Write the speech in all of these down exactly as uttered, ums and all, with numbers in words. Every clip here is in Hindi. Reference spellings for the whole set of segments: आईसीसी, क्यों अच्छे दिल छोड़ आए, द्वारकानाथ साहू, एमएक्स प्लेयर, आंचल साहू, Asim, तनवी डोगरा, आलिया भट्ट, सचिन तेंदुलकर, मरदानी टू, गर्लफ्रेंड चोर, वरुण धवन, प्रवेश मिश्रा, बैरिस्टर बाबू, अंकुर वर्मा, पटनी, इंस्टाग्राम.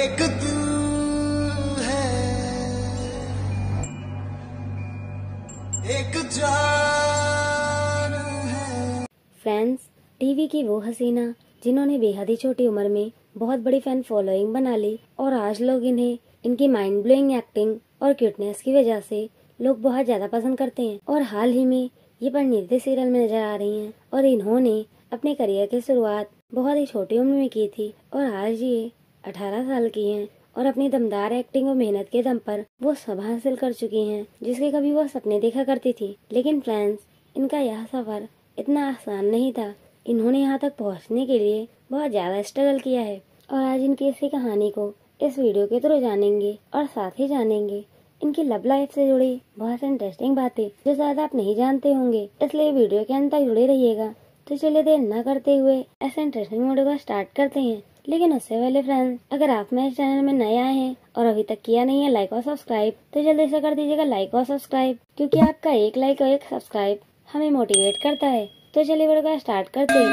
एक दिन है एक जान है। फ्रेंड्स, टीवी की वो हसीना जिन्होंने बेहद ही छोटी उम्र में बहुत बड़ी फैन फॉलोइंग बना ली और आज लोग इन्हें इनकी माइंड ब्लोइंग एक्टिंग और क्यूटनेस की वजह से लोग बहुत ज्यादा पसंद करते हैं। और हाल ही में ये परिणीति सीरियल में नजर आ रही हैं और इन्होंने अपने करियर की शुरुआत बहुत ही छोटी उम्र में की थी और आज ये अठारह साल की हैं और अपनी दमदार एक्टिंग और मेहनत के दम पर वो सब हासिल कर चुकी हैं जिसके कभी वो सपने देखा करती थी। लेकिन फ्रेंड्स, इनका यह सफर इतना आसान नहीं था। इन्होंने यहाँ तक पहुँचने के लिए बहुत ज्यादा स्ट्रगल किया है और आज इनकी इसी कहानी को इस वीडियो के थ्रू जानेंगे और साथ ही जानेंगे इनकी लव लाइफ से जुड़ी बहुत इंटरेस्टिंग बातें जो शायद आप नहीं जानते होंगे, इसलिए वीडियो के अंत तक जुड़े रहिएगा। तो चलिए देर न करते हुए ऐसे इंटरेस्टिंग वीडियो को स्टार्ट करते हैं। लेकिन उससे पहले फ्रेंड्स, अगर आप मेरे चैनल में नए आए हैं और अभी तक किया नहीं है लाइक और सब्सक्राइब, तो जल्दी से कर दीजिएगा लाइक और सब्सक्राइब, क्योंकि आपका एक लाइक और एक सब्सक्राइब हमें मोटिवेट करता है। तो चलिए वीडियो को स्टार्ट करते हैं।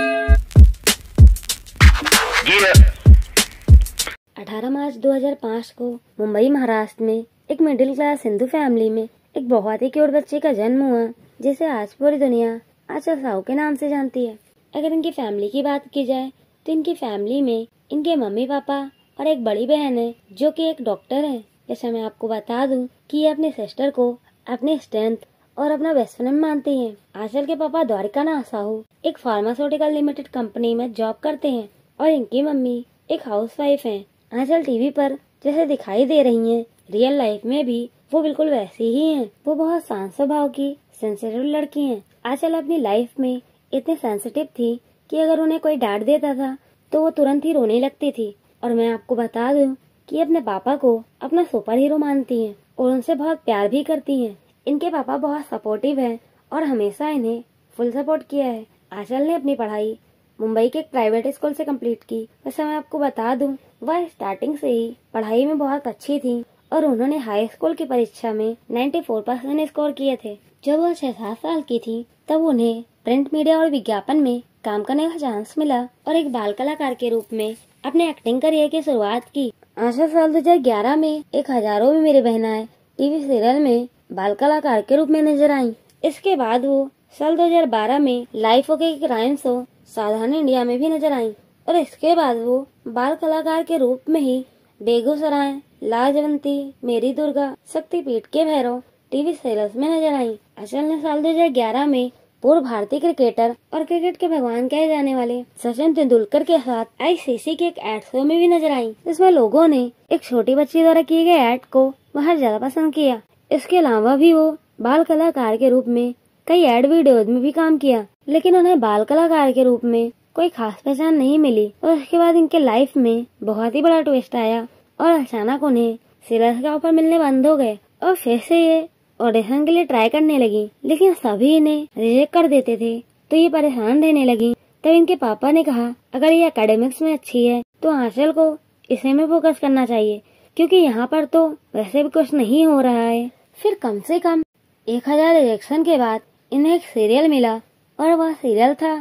अठारह मार्च दो हज़ार पाँच को मुंबई महाराष्ट्र में एक मिडिल क्लास हिंदू फैमिली में एक बहुत ही क्यूट बच्चे का जन्म हुआ जिसे आज पूरी दुनिया आंचल साहू के नाम से जानती है। अगर इनकी फैमिली की बात की जाए तो इनकी फैमिली में इनके मम्मी पापा और एक बड़ी बहन है जो कि एक डॉक्टर है। जैसा मैं आपको बता दूं कि ये अपने सिस्टर को अपनी स्ट्रेंथ और अपना बेस्ट फ्रेंड मानती है। आंचल के पापा द्वारकानाथ साहू एक फार्मास्यूटिकल लिमिटेड कंपनी में जॉब करते हैं और इनकी मम्मी एक हाउसवाइफ हैं। आंचल टीवी पर जैसे दिखाई दे रही हैं, रियल लाइफ में भी वो बिल्कुल वैसी ही हैं। वो बहुत शांत स्वभाव की सेंसिटिव लड़की हैं। आंचल अपनी लाइफ में इतनी सेंसिटिव थी कि अगर उन्हें कोई डांट देता था तो वो तुरंत ही रोने लगती थी। और मैं आपको बता दूं कि अपने पापा को अपना सुपर हीरो मानती हैं और उनसे बहुत प्यार भी करती हैं। इनके पापा बहुत सपोर्टिव हैं और हमेशा इन्हें फुल सपोर्ट किया है। आंचल ने अपनी पढ़ाई मुंबई के एक प्राइवेट स्कूल से कंप्लीट की। वैसे मैं आपको बता दूं, वह स्टार्टिंग से ही पढ़ाई में बहुत अच्छी थी और उन्होंने हाई स्कूल की परीक्षा में चौरानवे परसेंट स्कोर किए थे। जब वह छह सात साल की थी तब उन्हें प्रिंट मीडिया और विज्ञापन में काम करने का चांस मिला और एक बाल कलाकार के रूप में अपने एक्टिंग करियर की शुरुआत की। आंचल साल दो हजार ग्यारह में एक हजारों में मेरी बहनाएं टीवी सीरियल में बाल कलाकार के रूप में नजर आई। इसके बाद वो साल दो हजार बारह में लाइफ ओके क्राइम शो साधारण इंडिया में भी नजर आई और इसके बाद वो बाल कलाकार के रूप में ही बेगूसराय, लाजवंती, मेरी दुर्गा, शक्तिपीठ के भैरव टीवी सीरियल्स में नजर आई। आंचल ने साल दो हज़ार ग्यारह में पूर्व भारतीय क्रिकेटर और क्रिकेट के भगवान कहे जाने वाले सचिन तेंदुलकर के साथ आईसीसी के एक एड शो में भी नजर आई, जिसमें लोगों ने एक छोटी बच्ची द्वारा किए गए एड को बहुत ज्यादा पसंद किया। इसके अलावा भी वो बाल कलाकार के रूप में कई एड वीडियोज में भी काम किया, लेकिन उन्हें बाल कलाकार के रूप में कोई खास पहचान नहीं मिली। और उसके बाद इनके लाइफ में बहुत ही बड़ा ट्विस्ट आया और अचानक उन्हें सीरियल्स का ऑफर मिलने बंद हो गए और फिर से ये ऑडिशन के लिए ट्राई करने लगी, लेकिन सभी इन्हें रिजेक्ट कर देते थे। तो ये परेशान रहने लगी। तब इनके पापा ने कहा, अगर ये एकेडमिक्स में अच्छी है तो आंचल को इसी में फोकस करना चाहिए, क्योंकि यहाँ पर तो वैसे भी कुछ नहीं हो रहा है। फिर कम से कम एक हजार रिजेक्शन के बाद इन्हें एक सीरियल मिला और वह सीरियल था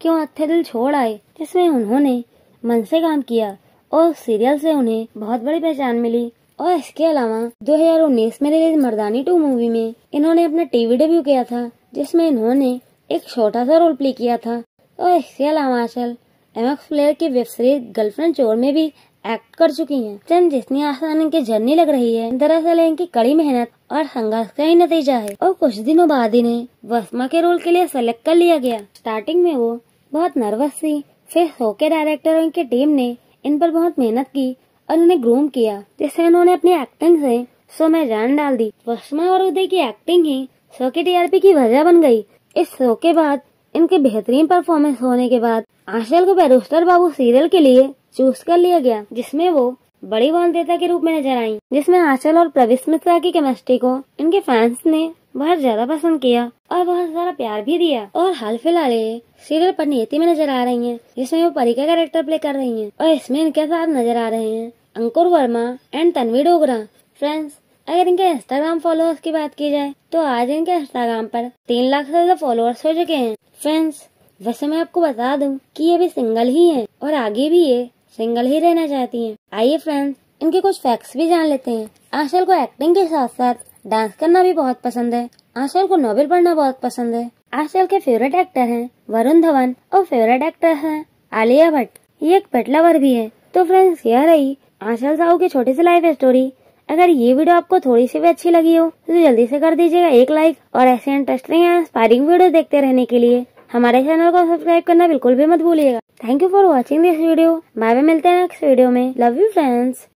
क्यों अच्छे दिल छोड़ आए, जिसमें उन्होंने मन से काम किया और उस सीरियल से उन्हें बहुत बड़ी पहचान मिली। और इसके अलावा दो हज़ार उन्नीस में रिलीज मरदानी टू मूवी में इन्होंने अपना टीवी डेब्यू किया था, जिसमें इन्होंने एक छोटा सा रोल प्ले किया था। और इसके अलावा आंचल एमएक्स प्लेयर की वेब सीरीज गर्लफ्रेंड चोर में भी एक्ट कर चुकी है। चंद जितनी आसान इनकी जर्नी लग रही है, दरअसल इनकी कड़ी मेहनत और संघर्ष का ही नतीजा है। और कुछ दिनों बाद इन्हें वर्मा के रोल के लिए सेलेक्ट कर लिया गया। स्टार्टिंग में वो बहुत नर्वस थी, फिर शो के डायरेक्टर और इनकी टीम ने इन पर बहुत मेहनत की और उन्हें ग्रूम किया, जिससे उन्होंने अपनी एक्टिंग से शो में जान डाल दी। वर्मा और उदय की एक्टिंग ही शो के टीआरपी की वजह बन गई। इस शो के बाद इनके बेहतरीन परफॉर्मेंस होने के बाद आंचल को बैरिस्टर बाबू सीरियल के लिए चूज कर लिया गया, जिसमें वो बड़ी वालदेता के रूप में नजर आई, जिसमें आंचल और प्रवेश मिश्रा की केमिस्ट्री को इनके फैंस ने बहुत ज्यादा पसंद किया और बहुत सारा प्यार भी दिया। और हाल फिलहाल ये सीरियल पटनी में नजर आ रही हैं, जिसमें वो परी का कैरेक्टर प्ले कर रही हैं और इसमें इनके साथ नजर आ रहे हैं अंकुर वर्मा एंड तनवी डोगरा। फ्रेंड्स, अगर इनके इंस्टाग्राम फॉलोअर्स की बात की जाए तो आज इनके इंस्टाग्राम पर तीन लाख से ज्यादा फॉलोअर्स हो चुके हैं। फ्रेंड्स, वैसे मैं आपको बता दूं कि ये भी सिंगल ही है और आगे भी ये सिंगल ही रहना चाहती हैं। आइए फ्रेंड्स, इनके कुछ फैक्ट्स भी जान लेते हैं। आंचल को एक्टिंग के साथ साथ डांस करना भी बहुत पसंद है। आंचल को नॉवेल पढ़ना बहुत पसंद है। आंचल के फेवरेट एक्टर हैं वरुण धवन और फेवरेट एक्टर हैं आलिया भट्ट। ये एक पेट लवर भी है। तो फ्रेंड्स, यह रही आंचल साहू की छोटी सी लाइफ स्टोरी। अगर ये वीडियो आपको थोड़ी सी भी अच्छी लगी हो तो जल्दी से कर दीजिएगा एक लाइक, और ऐसे इंटरेस्टिंग या इंस्पायरिंग वीडियो देखते रहने के लिए हमारे चैनल को सब्सक्राइब करना बिल्कुल भी मत भूलिएगा। Thank you for watching this video. Bye bye, मिलते हैं नेक्स्ट वीडियो में। Love you friends.